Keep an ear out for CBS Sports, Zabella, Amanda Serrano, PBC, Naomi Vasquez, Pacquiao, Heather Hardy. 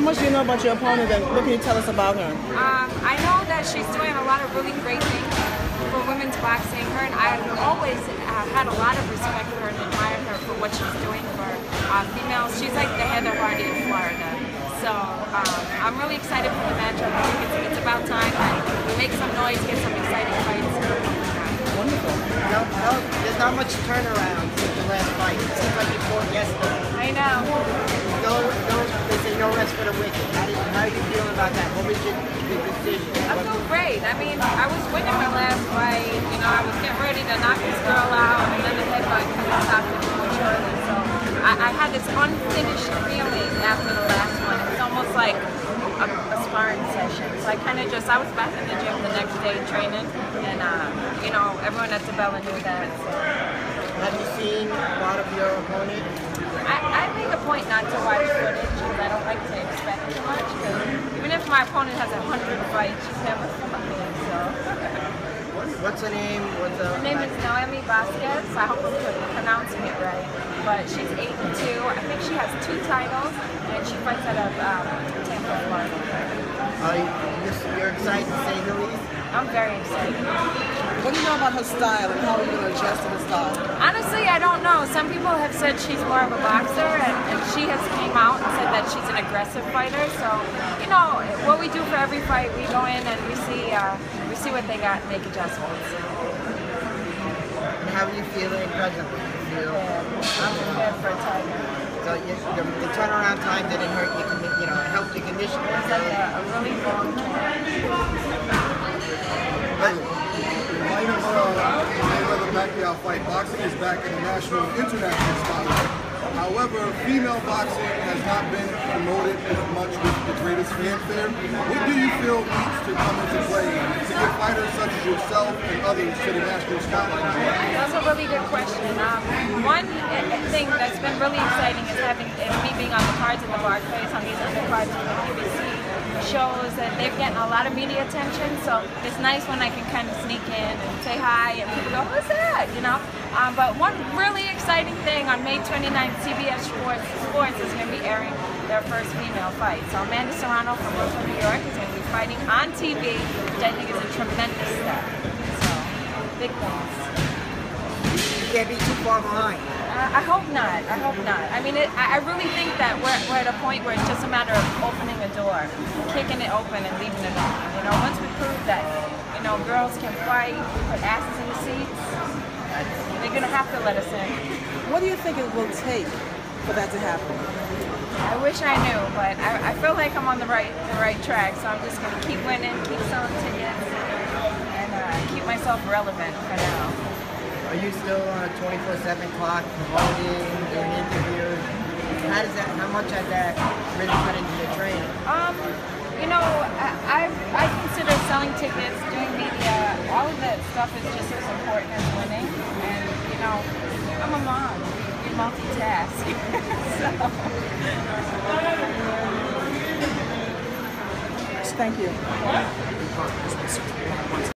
How much do you know about your opponent, and what can you tell us about her? I know that she's doing a lot of really great things for women's boxing. Her and I have always had a lot of respect for her and admired her for what she's doing for females. She's like the Heather Hardy of Florida. So I'm really excited for the matchup. I think it's about time that we make some noise, get some exciting fights. Wonderful. No, there's not much turnaround since the last fight. It seems like you fought yesterday. I know. They say no rest for the wicked. How are you feeling about that? What was your decision? I feel great. I mean, I was winning my last fight. You know, I was getting ready to knock this girl out, and then the headbutt kind of stopped it before shortly. So I had this unfinished feeling after the last one. It's almost like a sparring session. So I kind of just, I was back in the gym the next day training, and you know, everyone at Zabella knew that. So. Have you seen a lot of your opponent? I make a point not to watch footage because I don't like to expect too much. Because even if my opponent has 100 fights, she's never fucking. So. What's her name? Her name is Naomi Vasquez. So I hope I'm pronouncing it right. But she's 8-2. I think she has 2 titles, and she fights out of Tampa, Florida. You're excited to say the least? I'm very excited. What do you know about her style, and how are you going to adjust to the style? Honestly, I don't know. Some people have said she's more of a boxer, and she has came out and said that she's an aggressive fighter. So, you know, what we do for every fight, we go in and we see what they got and make adjustments. How are you feeling presently? I'm prepared for a tiger. So the turnaround time didn't hurt you, you know, helped the conditioning. It's like a really long time. Hey, in light of the Pacquiao fight, boxing is back in the national and international spotlight. However, female boxing has not been promoted as much with the greatest fanfare. What do you feel needs to come into play to get fighters such as yourself and others to the national spotlight? That's a really good question. One thing that's been really exciting is me being on the cards in the marketplace, on these other cards in the PBC shows, and they're getting a lot of media attention. So it's nice when I can kind of sneak in and say hi, and people go, "Who's that?" You know. But one really exciting thing on May 29th, CBS Sports is going to be airing their first female fight. So Amanda Serrano from Brooklyn, New York, is going to be fighting on TV, which I think is a tremendous step. So big wins. You can't be too far behind. I hope not. I hope not. I mean, I really think that we're at a point where it's just a matter of opening a door, kicking it open, and leaving it open. You know, once we prove that, you know, girls can fight, put asses in the seats, they're gonna have to let us in. What do you think it will take for that to happen? I wish I knew, but I feel like I'm on the right track. So I'm just gonna keep winning, keep selling tickets, and keep myself relevant for now. Are you still on a 24/7 clock, promoting, doing interviews? How much has that really put into your training? You know, I consider selling tickets, doing media, all of that stuff is just as important as winning. And you know, I'm a mom. We multitask. So. Thank you.